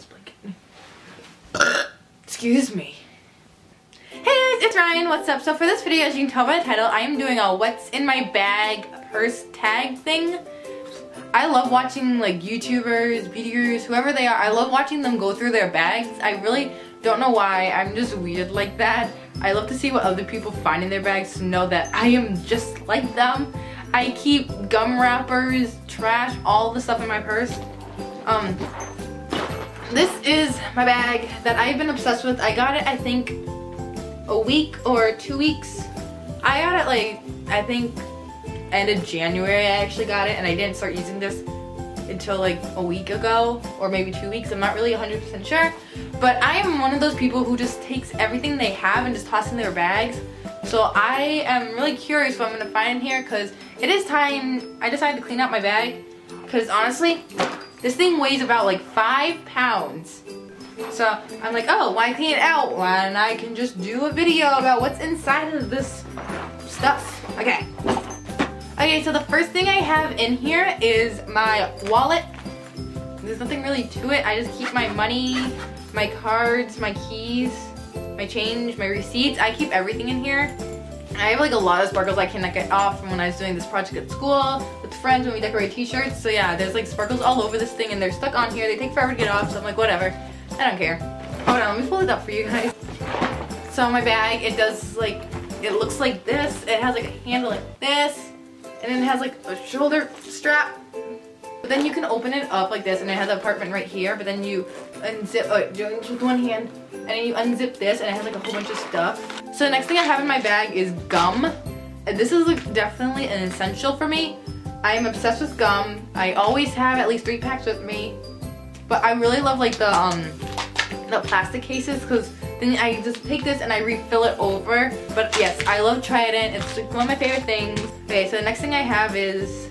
this blanket. Excuse me. Hey guys, it's Ryan. What's up? So for this video, as you can tell by the title, I am doing a what's in my bag purse tag thing. I love watching like YouTubers, beauty gurus, whoever they are. I love watching them go through their bags. I really don't know why. I'm just weird like that. I love to see what other people find in their bags to know that I am just like them. I keep gum wrappers, trash, all the stuff in my purse. This is my bag that I've been obsessed with. I got it, I think, a week or 2 weeks. I got it like, I think, end of January I actually got it, and I didn't start using this until like a week ago or maybe 2 weeks. I'm not really 100% sure, but I am one of those people who just takes everything they have and just tosses in their bags. So I am really curious what I'm going to find in here, because it is time I decided to clean out my bag, because honestly this thing weighs about like 5 pounds. So I'm like, oh, why clean it out when I can just do a video about what's inside of this stuff. Okay, so the first thing I have in here is my wallet. There's nothing really to it. I just keep my money, my cards, my keys, my change, my receipts. I keep everything in here. I have like a lot of sparkles I cannot get off from when I was doing this project at school with friends when we decorated t-shirts. So yeah, there's like sparkles all over this thing and they're stuck on here. They take forever to get off, so I'm like, whatever. I don't care. Hold on, let me pull it up for you guys. So my bag, it does like, it looks like this. It has like a handle like this. And then it has like a shoulder strap. But then you can open it up like this, and it has a compartment right here. But then you unzip it with one hand, and then you unzip this, and it has like a whole bunch of stuff. So the next thing I have in my bag is gum. This is like definitely an essential for me. I am obsessed with gum. I always have at least 3 packs with me. But I really love like the plastic cases, because then I just take this and I refill it over. But yes, I love Trident. It's like one of my favorite things. Okay, so the next thing I have is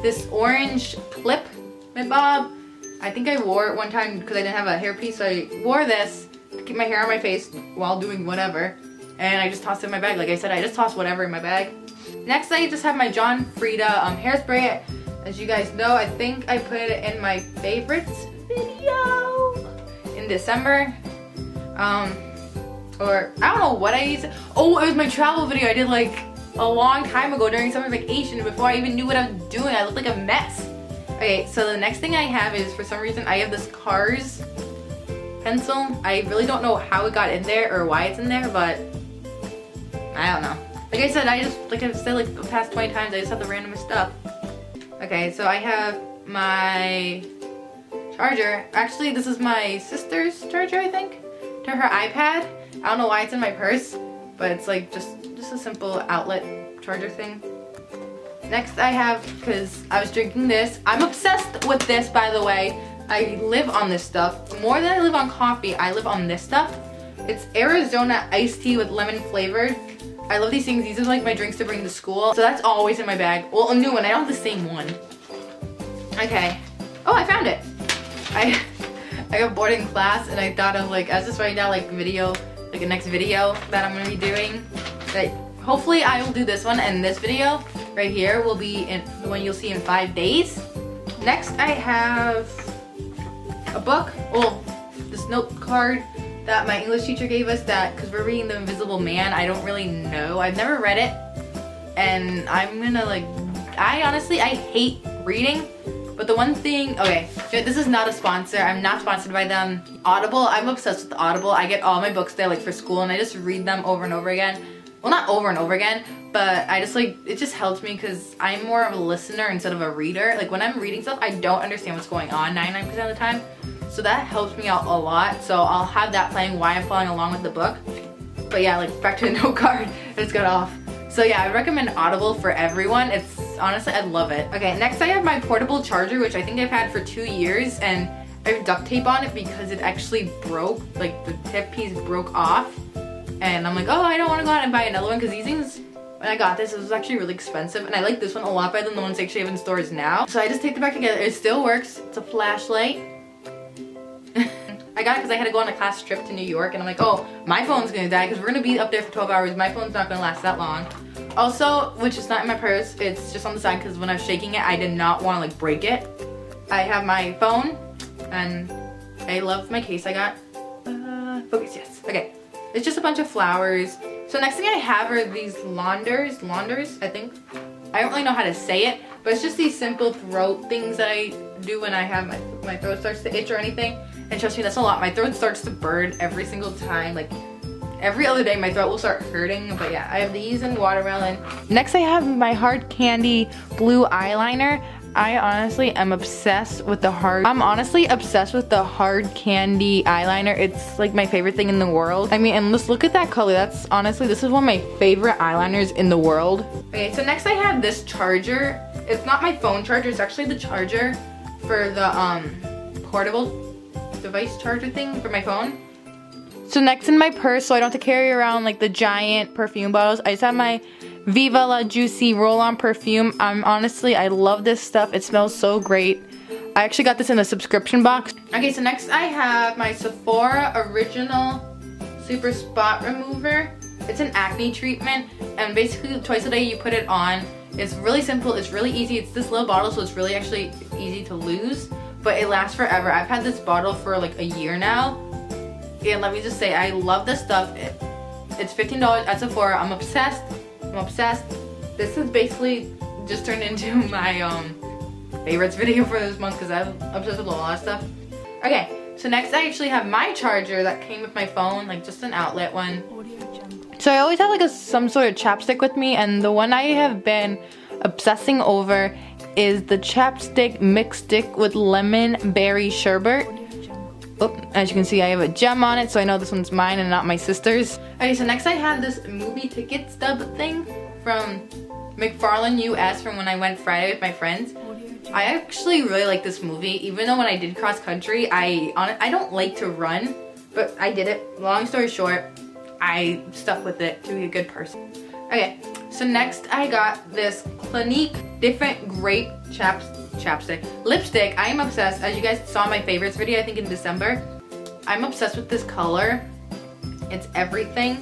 this orange clip lip balm. I think I wore it one time because I didn't have a hairpiece, so I wore this to keep my hair on my face while doing whatever. And I just tossed it in my bag. Like I said, I just toss whatever in my bag. Next, I just have my John Frieda hairspray. As you guys know, I think I put it in my favorites video in December. Or I don't know what I used. Oh, it was my travel video I did like a long time ago during summer vacation before I even knew what I was doing. I looked like a mess. Okay, so the next thing I have is, for some reason, I have this Cars pencil. I really don't know how it got in there or why it's in there, but I don't know. Like I said, I just, like I've said like the past 20 times, I just have the randomest stuff. Okay, so I have my charger. Actually, this is my sister's charger, I think. To her iPad. I don't know why it's in my purse, but it's like just a simple outlet charger thing. Next I have, because I was drinking this. I'm obsessed with this, by the way. I live on this stuff. More than I live on coffee, I live on this stuff. It's Arizona iced tea with lemon flavored. I love these things. These are like my drinks to bring to school. So that's always in my bag. Well, a new one. I don't have the same one. Okay. Oh, I found it. I got bored in class and I thought of like, I was just writing down like video, like the next video that I'm gonna be doing. Like, hopefully I will do this one, and this video right here will be in, the one you'll see in 5 days. Next I have a book, well, this note card that my English teacher gave us that, cause we're reading The Invisible Man. I don't really know, I've never read it. And I'm gonna like, I honestly hate reading. But the one thing, okay, this is not a sponsor. I'm not sponsored by them. Audible, I'm obsessed with Audible. I get all my books there like for school, and I just read them over and over again. Well, not over and over again, but I just like, it just helps me because I'm more of a listener instead of a reader. Like when I'm reading stuff, I don't understand what's going on 99% of the time. So that helps me out a lot. So I'll have that playing while I'm following along with the book. But yeah, like back to the note card, it's got off. So yeah, I recommend Audible for everyone. It's honestly, I love it. Okay, next I have my portable charger, which I think I've had for 2 years, and I have duct tape on it because it actually broke, like the tip piece broke off. And I'm like, oh, I don't want to go out and buy another one because these things, when I got this, it was actually really expensive, and I like this one a lot better than the ones I actually have in stores now. So I just taped it back together. It still works. It's a flashlight. I got it because I had to go on a class trip to New York, and I'm like, oh, my phone's gonna die because we're gonna be up there for 12 hours. My phone's not gonna last that long. Also, which is not in my purse, it's just on the side because when I was shaking it, I did not want to like break it. I have my phone and I love my case I got. Focus, yes. Okay. It's just a bunch of flowers. So next thing I have are these launders, I think. I don't really know how to say it, but it's just these simple throat things that I do when I have my throat starts to itch or anything. And trust me, that's a lot. My throat starts to burn every single time. Like every other day my throat will start hurting. But yeah, I have these and watermelon. Next I have my Hard Candy blue eyeliner. I honestly am obsessed with the Hard Candy eyeliner. It's like my favorite thing in the world. I mean, and just look at that color. That's honestly, this is one of my favorite eyeliners in the world. Okay, so next I have this charger. It's not my phone charger, it's actually the charger for the portable device charger thing for my phone. So next in my purse, so I don't have to carry around like the giant perfume bottles, I just have my Viva la Juicy roll-on perfume. Honestly, I love this stuff. It smells so great. I actually got this in the subscription box. Okay, so next I have my Sephora Original Super Spot Remover. It's an acne treatment, and basically twice a day you put it on. It's really simple, it's really easy. It's this little bottle, so it's really actually easy to lose, but it lasts forever. I've had this bottle for like a year now, and let me just say, I love this stuff. It's $15 at Sephora. I'm obsessed. This has basically just turned into my favorites video for this month because I'm obsessed with a lot of stuff. Okay, so next I actually have my charger that came with my phone, like just an outlet one. So I always have like some sort of chapstick with me, and the one I have been obsessing over is the chapstick mixed stick with lemon berry sherbet. Oh, as you can see, I have a gem on it, so I know this one's mine and not my sister's. Okay, so next I have this movie ticket stub thing from McFarlane US from when I went Friday with my friends. I actually really like this movie, even though when I did cross country, I don't like to run, but I did it. Long story short, I stuck with it to be a good person. Okay, so next I got this Clinique Different Grape Chapstick. Lipstick, I am obsessed. As you guys saw in my favorites video, I think in December. I'm obsessed with this color. It's everything.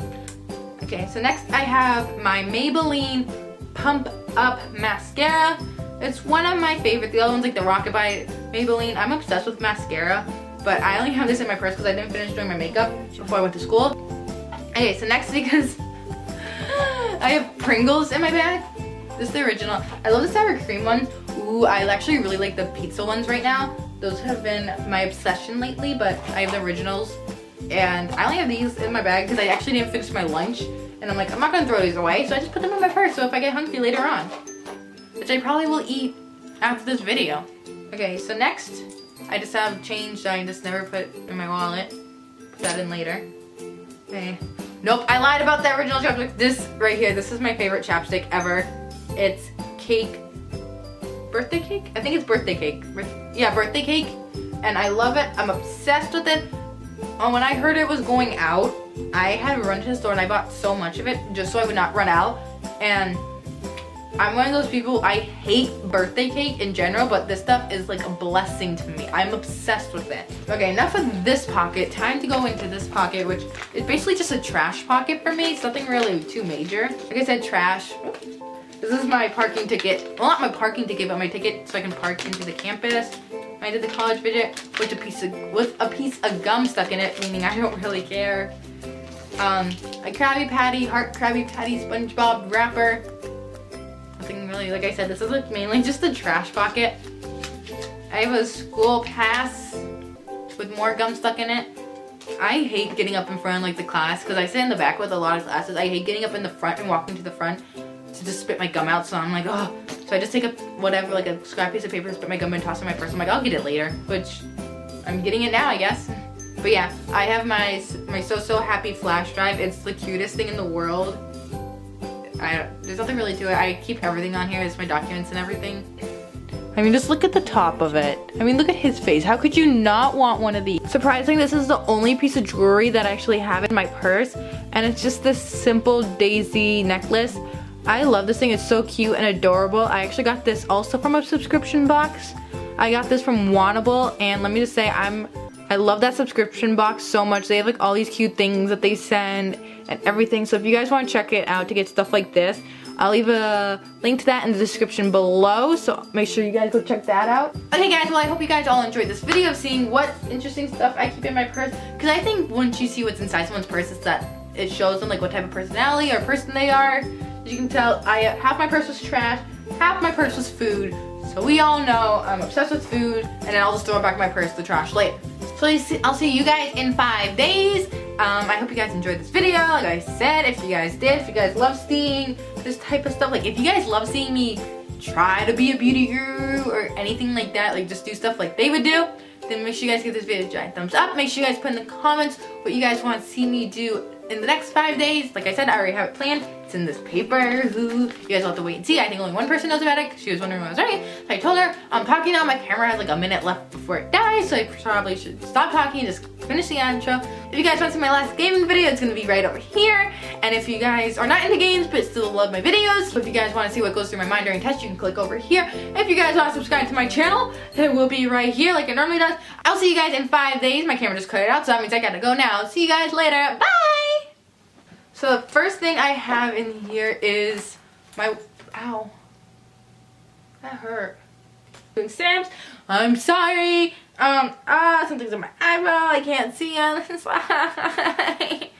Okay, so next I have my Maybelline Pump Up Mascara. It's one of my favorites. The other one's like the Rocket by Maybelline. I'm obsessed with mascara, but I only have this in my purse because I didn't finish doing my makeup before I went to school. Okay, so next, because I have Pringles in my bag. This is the original. I love the sour cream one. Ooh, I actually really like the pizza ones right now. Those have been my obsession lately, but I have the originals. And I only have these in my bag because I actually didn't finish my lunch. And I'm like, I'm not going to throw these away, so I just put them in my purse so if I get hungry later on. Which I probably will eat after this video. Okay, so next, I just have change that I just never put in my wallet. Put that in later. Okay. Nope, I lied about the original chapstick. This right here, this is my favorite chapstick ever. It's birthday cake? I think it's birthday cake. Yeah, birthday cake. And I love it. I'm obsessed with it. And when I heard it was going out, I had to run to the store and I bought so much of it just so I would not run out. And I'm one of those people, I hate birthday cake in general, but this stuff is like a blessing to me. I'm obsessed with it. Okay, enough of this pocket. Time to go into this pocket, which is basically just a trash pocket for me. It's nothing really too major. Like I said, trash. This is my parking ticket. Well, not my parking ticket, but my ticket so I can park into the campus. I did the college visit with a piece of gum stuck in it, meaning I don't really care. A Krabby Patty, heart Krabby Patty SpongeBob wrapper. Nothing really, like I said, this is like mainly just a trash pocket. I have a school pass with more gum stuck in it. I hate getting up in front of like the class because I sit in the back with a lot of classes. I hate getting up in the front and walking to the front to just spit my gum out, so I'm like, oh. So I just take up whatever, like a scrap piece of paper, spit my gum and toss it in my purse. I'm like, I'll get it later, which I'm getting it now, I guess. But yeah, I have my So Happy flash drive. It's the cutest thing in the world. There's nothing really to it. I keep everything on here. It's my documents and everything. I mean, just look at the top of it. I mean, look at his face. How could you not want one of these? Surprisingly, this is the only piece of jewelry that I actually have in my purse, and it's just this simple daisy necklace. I love this thing, it's so cute and adorable. I actually got this also from a subscription box. I got this from Wantable, and let me just say, I love that subscription box so much. They have like all these cute things that they send and everything. So if you guys want to check it out to get stuff like this, I'll leave a link to that in the description below, so make sure you guys go check that out. Okay guys, well I hope you guys all enjoyed this video, seeing what interesting stuff I keep in my purse, because I think once you see what's inside someone's purse, it's that it shows them like what type of personality or person they are. As you can tell, half my purse was trash, half my purse was food. So we all know I'm obsessed with food, and I'll just throw it back in my purse, the trash later. So I'll see you guys in 5 days. I hope you guys enjoyed this video. Like I said, if you guys did, if you guys love seeing this type of stuff, like if you guys love seeing me try to be a beauty guru or anything like that, like just do stuff like they would do, then make sure you guys give this video a giant thumbs up. Make sure you guys put in the comments what you guys want to see me do in the next 5 days. Like I said, I already have it planned. It's in this paper. You guys will have to wait and see. I think only one person knows about it because she was wondering when I was writing. So I told her, I'm talking now. My camera has like a minute left before it dies, so I probably should stop talking and just finish the intro. If you guys want to see my last gaming video, it's going to be right over here. And if you guys are not into games but still love my videos, if you guys want to see what goes through my mind during tests, you can click over here. If you guys want to subscribe to my channel, it will be right here like it normally does. I'll see you guys in 5 days. My camera just cut it out, so that means I gotta go now. See you guys later. Bye! So the first thing I have in here is my, ow, that hurt. Doing Sam's, I'm sorry. Something's on my eyebrow, I can't see on this side.